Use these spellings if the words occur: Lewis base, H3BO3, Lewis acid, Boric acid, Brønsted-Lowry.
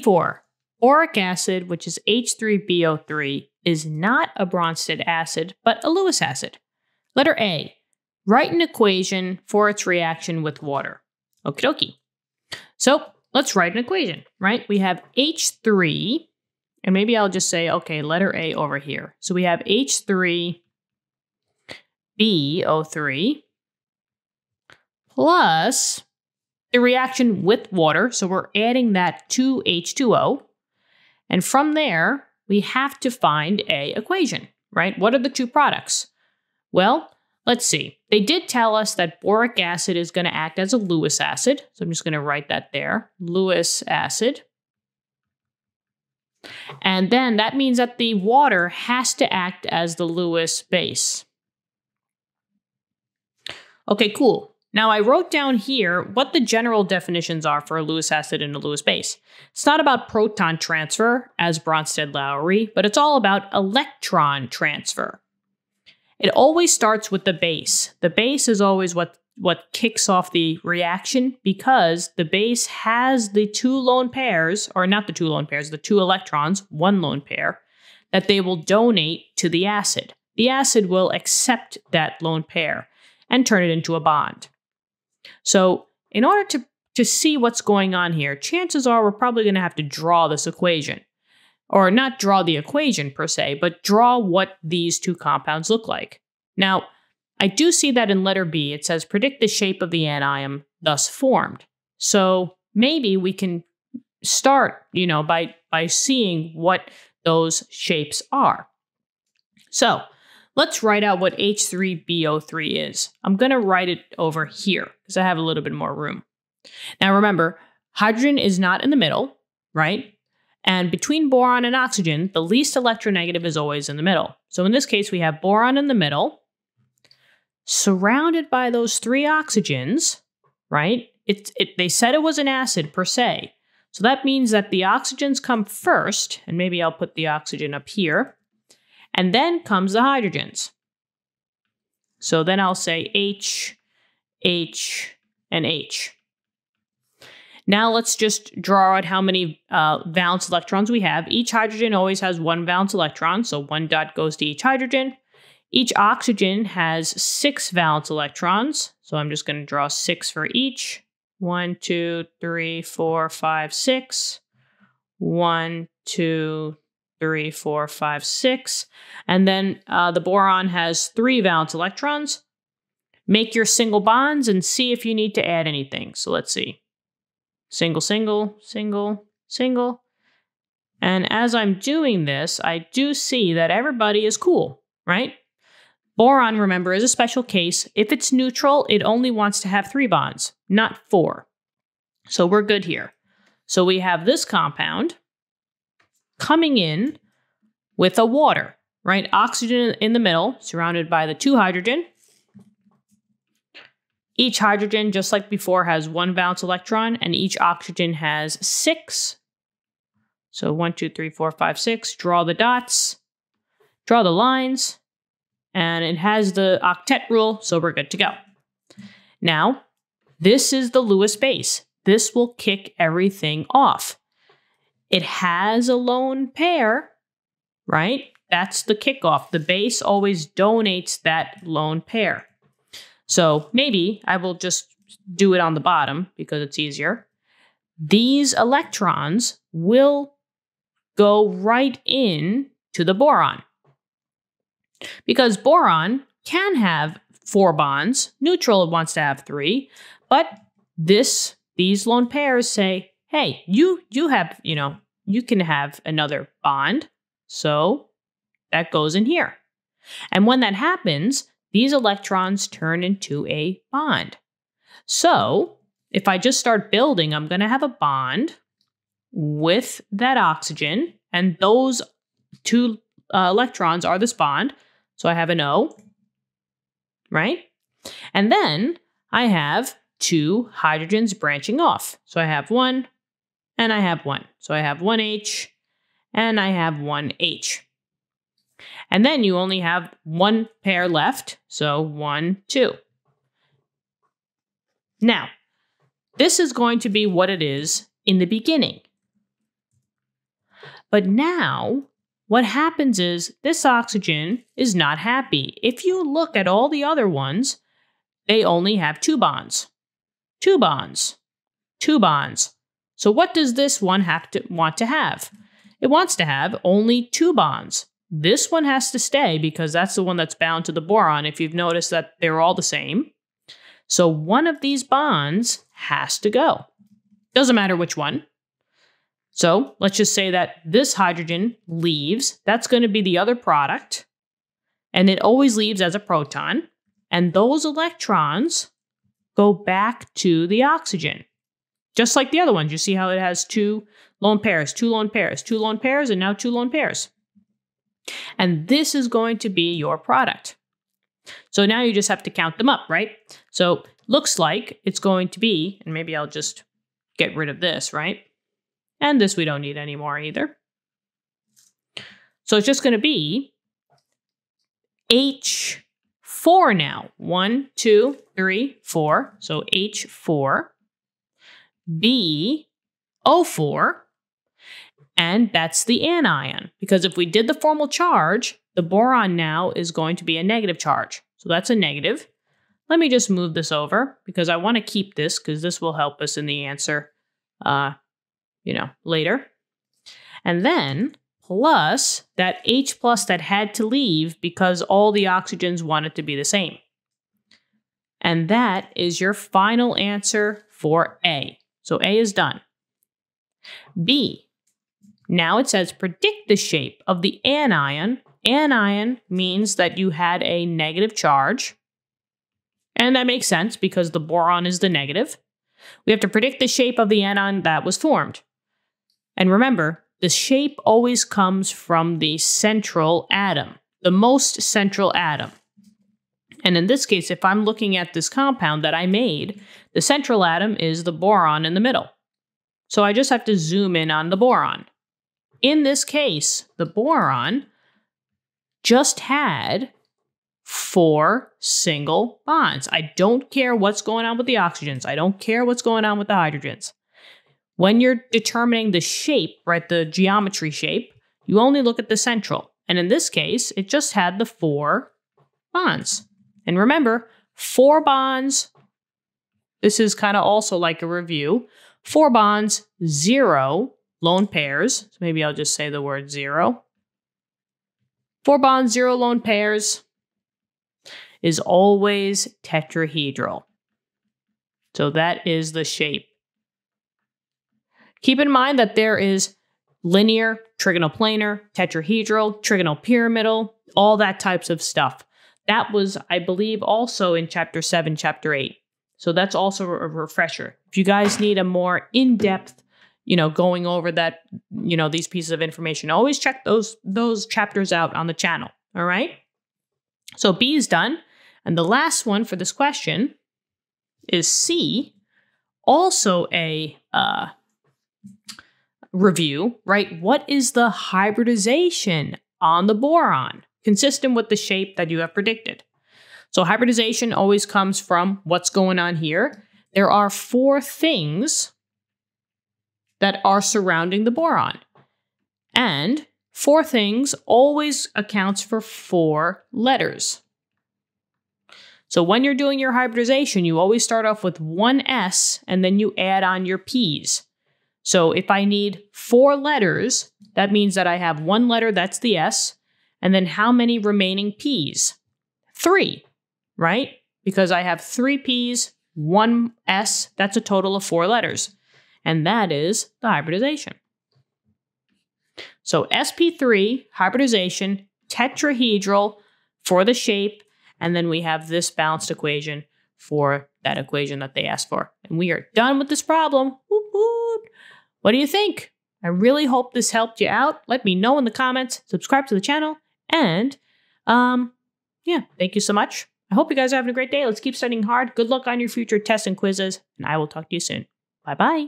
84. Boric acid, which is H3BO3, is not a Brønsted acid, but a Lewis acid. Letter A. Write an equation for its reaction with water. Okie dokie. So let's write an equation, right? We have H3, and maybe I'll just say, okay, letter A over here. So we have H3BO3 plus the reaction with water. So we're adding that to H2O. And from there, we have to find an equation, right? What are the two products? Well, let's see. They did tell us that boric acid is going to act as a Lewis acid. So I'm just going to write that there, Lewis acid. And then that means that the water has to act as the Lewis base. Okay, cool. Now I wrote down here what the general definitions are for a Lewis acid and a Lewis base. It's not about proton transfer as Brønsted-Lowry, but it's all about electron transfer. It always starts with the base. The base is always what kicks off the reaction because the base has the two lone pairs, or not the two lone pairs, the two electrons, one lone pair, that they will donate to the acid. The acid will accept that lone pair and turn it into a bond. So in order to see what's going on here, chances are we're probably going to have to draw this equation. Or not draw the equation per se, but draw what these two compounds look like. Now, I do see that in letter B, it says predict the shape of the anion thus formed. So maybe we can start, you know, by seeing what those shapes are. So let's write out what H3BO3 is. I'm going to write it over here because I have a little bit more room. Now remember, hydrogen is not in the middle, right? And between boron and oxygen, the least electronegative is always in the middle. So in this case, we have boron in the middle, surrounded by those three oxygens, right? They said it was an acid per se. So that means that the oxygens come first, and maybe I'll put the oxygen up here, and then comes the hydrogens. So then I'll say H, H, and H. Now let's just draw out how many valence electrons we have. Each hydrogen always has one valence electron, so one dot goes to each hydrogen. Each oxygen has six valence electrons, so I'm just going to draw six for each. 1, 2, 3, 4, 5, 6. 1, 2, 3, 4, 5, 6. And then the boron has three valence electrons. Make your single bonds and see if you need to add anything. So let's see. Single, single, single, single. And as I'm doing this, I do see that everybody is cool, right? Boron, remember, is a special case. If it's neutral, it only wants to have three bonds, not four. So we're good here. So we have this compound coming in with a water, right? Oxygen in the middle, surrounded by the two hydrogen. Each hydrogen, just like before, has one valence electron, and each oxygen has six. So 1, 2, 3, 4, 5, 6. Draw the dots, draw the lines, and it has the octet rule, so we're good to go. Now, this is the Lewis base. This will kick everything off. It has a lone pair, right? That's the kickoff. The base always donates that lone pair. So maybe I will just do it on the bottom because it's easier. These electrons will go right in to the boron. Because boron can have four bonds. Neutral, it wants to have three. But these lone pairs say, hey, you can have another bond. So that goes in here. And when that happens, these electrons turn into a bond. So if I just start building, I'm going to have a bond with that oxygen, and those two electrons are this bond. So I have an O, right? And then I have two hydrogens branching off. So I have one, and I have one. So I have one H, and I have one H. And then you only have one pair left, so 1, 2. Now, this is going to be what it is in the beginning. But now, what happens is this oxygen is not happy. If you look at all the other ones, they only have two bonds. Two bonds. Two bonds. So what does this one want to have? It wants to have only two bonds. This one has to stay because that's the one that's bound to the boron, if you've noticed that they're all the same. So one of these bonds has to go. Doesn't matter which one. So let's just say that this hydrogen leaves. That's going to be the other product. And it always leaves as a proton. And those electrons go back to the oxygen. Just like the other ones. You see how it has two lone pairs, two lone pairs, two lone pairs, and now two lone pairs. And this is going to be your product. So now you just have to count them up, right? So looks like it's going to be, and maybe I'll just get rid of this, right? And this we don't need anymore either. So it's just going to be H4 now. 1, 2, 3, 4. So H4, BO4. And that's the anion, because if we did the formal charge, the boron now is going to be a negative charge. So that's a negative. Let me just move this over because I want to keep this because this will help us in the answer, later. And then plus that H plus that had to leave because all the oxygens wanted to be the same. And that is your final answer for A. So A is done. B. Now it says predict the shape of the anion. Anion means that you had a negative charge. And that makes sense because the boron is the negative. We have to predict the shape of the anion that was formed. And remember, the shape always comes from the central atom, the most central atom. And in this case, if I'm looking at this compound that I made, the central atom is the boron in the middle. So I just have to zoom in on the boron. In this case, the boron just had 4 single bonds. I don't care what's going on with the oxygens. I don't care what's going on with the hydrogens. When you're determining the shape, right, the geometry shape, you only look at the central. And in this case, it just had the 4 bonds. And remember, 4 bonds, this is kind of also like a review, 4 bonds, 0 lone pairs. So maybe I'll just say the word 0. 4 bonds, 0 lone pairs is always tetrahedral. So that is the shape. Keep in mind that there is linear, trigonoplanar, tetrahedral, trigonopyramidal, all that types of stuff. That was, I believe, also in Chapter 7, Chapter 8. So that's also a refresher. If you guys need a more in-depth going over that, these pieces of information. Always check those chapters out on the channel, all right? So B is done. And the last one for this question is C, also a review, right? What is the hybridization on the boron, consistent with the shape that you have predicted? So hybridization always comes from what's going on here. There are 4 things that are surrounding the boron. And 4 things always accounts for 4 letters. So when you're doing your hybridization, you always start off with one S and then you add on your P's. So if I need 4 letters, that means that I have 1 letter, that's the S, and then how many remaining P's? 3, right? Because I have 3 P's, 1 S, that's a total of 4 letters. And that is the hybridization. So sp3, hybridization, tetrahedral for the shape, and then we have this balanced equation for that equation that they asked for. And we are done with this problem. What do you think? I really hope this helped you out. Let me know in the comments, subscribe to the channel, and thank you so much. I hope you guys are having a great day. Let's keep studying hard. Good luck on your future tests and quizzes, and I will talk to you soon. Bye-bye.